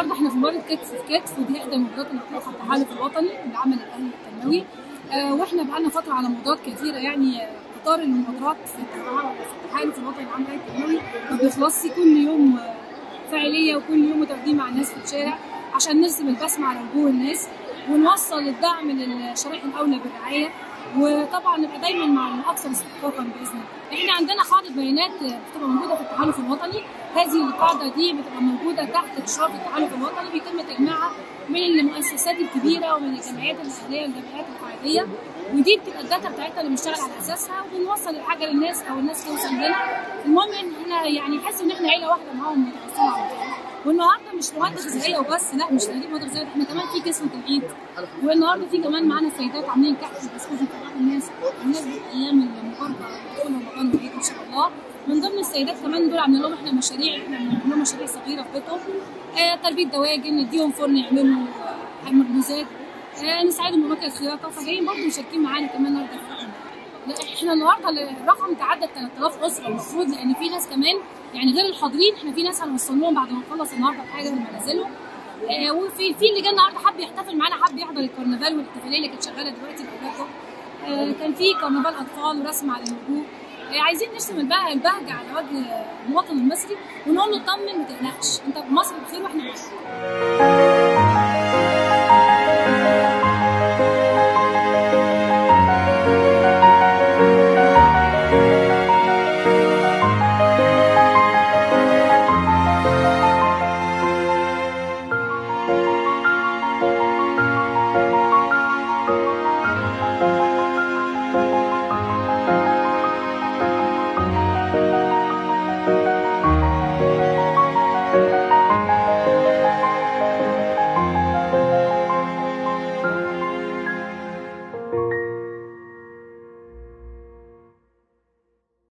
النهارده احنا في مباراه كتف في كتف، ودي احدى المباريات اللي بتلعبها في الوطني اللي عمل الاهلي التنوي. واحنا بقالنا فتره على مباريات كتيره، يعني قطار المباريات في التحالف الوطني اللي عمل الاهلي التنوي ما بيخلصش، كل يوم فعاليه وكل يوم تقديم مع الناس في الشارع عشان نرسم البسمه على وجوه الناس ونوصل الدعم للشريحه الاولى بالرعايه، وطبعا نبقى دايما مع الاكثر استحقاقا باذن الله. احنا عندنا قاعده بيانات بتبقى موجوده في التحالف الوطني، هذه القاعده دي بتبقى موجوده تحت اشراف التحالف الوطني، بيتم تجميعها من المؤسسات الكبيره ومن الجمعيات الاهليه والجمعيات القاعديه، ودي بتبقى الداتا بتاعتنا اللي بنشتغل على اساسها وبنوصل الحاجه للناس او الناس توصل لنا. المهم ان احنا يعني نحس ان احنا عيله واحده معاهم متعايشين مع بعض. والنهارده مش مهندس غذائيه وبس، لا مش تدريب مهندس غذائيه، احنا كمان في كسوه العيد، والنهارده في كمان معانا سيدات عاملين كحك وبسكوت بتفرح الناس بالايام المباركه دول رمضان والعيد ان شاء الله. من ضمن السيدات كمان دول عاملين لهم احنا مشاريع، احنا بنعمل لهم مشاريع صغيره في بيتهم، تربيه دواجن، نديهم فرن يعملوا مربوزات، نساعدهم بمكن الخياطه، فجايين برضه مشاركين معانا كمان النهارده. احنا النهارده الرقم تعدى 3000 اسره المفروض، لان في ناس كمان يعني غير الحاضرين، احنا في ناس هنوصل لهم بعد ما نخلص النهارده الحاجه لمنازلهم. وفي اللي جه النهارده حب يحتفل معانا، حب يحضر الكرنفال والاحتفاليه اللي كانت شغاله دلوقتي في كان في كرنفال اطفال ورسم على الوجوه. عايزين نرسم البهجه على وجه المواطن المصري ونقول له اطمن ما تقلقش، انت مصر بخير واحنا